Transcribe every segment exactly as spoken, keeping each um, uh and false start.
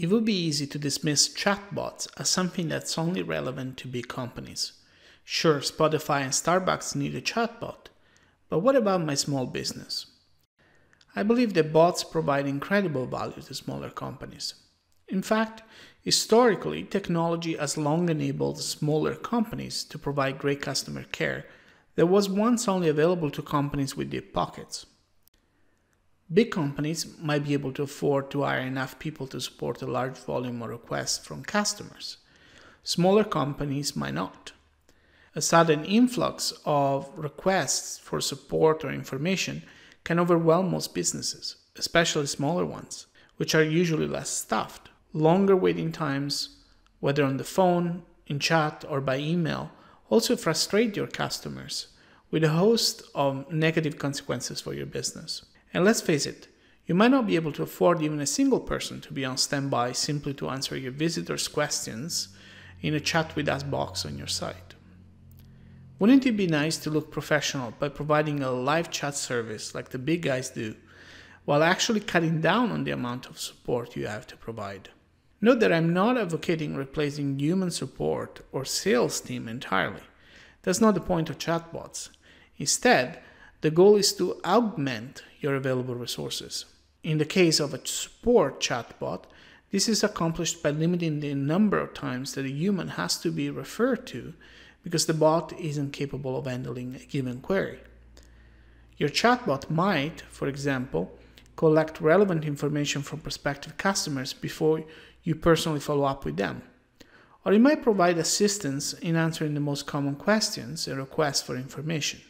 It would be easy to dismiss chatbots as something that's only relevant to big companies. Sure, Spotify and Starbucks need a chatbot, but what about my small business? I believe that bots provide incredible value to smaller companies. In fact, historically, technology has long enabled smaller companies to provide great customer care that was once only available to companies with deep pockets. Big companies might be able to afford to hire enough people to support a large volume of requests from customers. Smaller companies might not. A sudden influx of requests for support or information can overwhelm most businesses, especially smaller ones, which are usually less staffed. Longer waiting times, whether on the phone, in chat, or by email, also frustrate your customers with a host of negative consequences for your business. And let's face it, you might not be able to afford even a single person to be on standby simply to answer your visitors' questions in a chat with us box on your site. Wouldn't it be nice to look professional by providing a live chat service like the big guys do, while actually cutting down on the amount of support you have to provide? Note that I'm not advocating replacing human support or sales team entirely. That's not the point of chatbots. Instead, the goal is to augment your available resources. In the case of a support chatbot, this is accomplished by limiting the number of times that a human has to be referred to because the bot isn't capable of handling a given query. Your chatbot might, for example, collect relevant information from prospective customers before you personally follow up with them. Or it might provide assistance in answering the most common questions and requests for information.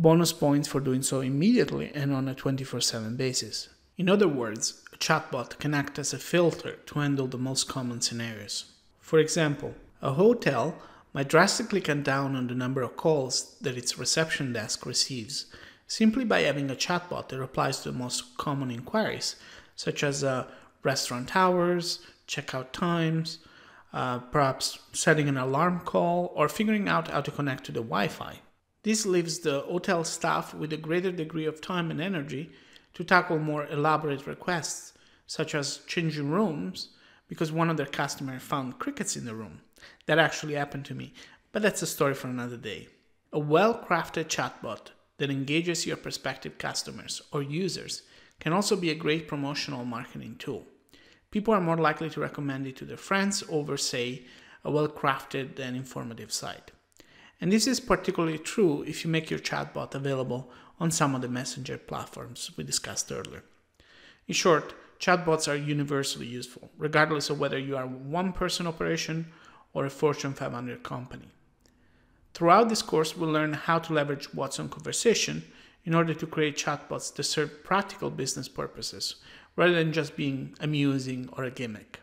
Bonus points for doing so immediately and on a twenty-four seven basis. In other words, a chatbot can act as a filter to handle the most common scenarios. For example, a hotel might drastically cut down on the number of calls that its reception desk receives simply by having a chatbot that replies to the most common inquiries, such as uh, restaurant hours, checkout times, uh, perhaps setting an alarm call, or figuring out how to connect to the Wi-Fi. This leaves the hotel staff with a greater degree of time and energy to tackle more elaborate requests, such as changing rooms because one of their customers found crickets in the room. That actually happened to me, but that's a story for another day. A well-crafted chatbot that engages your prospective customers or users can also be a great promotional marketing tool. People are more likely to recommend it to their friends over, say, a well-crafted and informative site. And this is particularly true if you make your chatbot available on some of the messenger platforms we discussed earlier. In short, chatbots are universally useful, regardless of whether you are a one-person operation or a Fortune five hundred company. Throughout this course, we'll learn how to leverage Watson Conversation in order to create chatbots that serve practical business purposes, rather than just being amusing or a gimmick.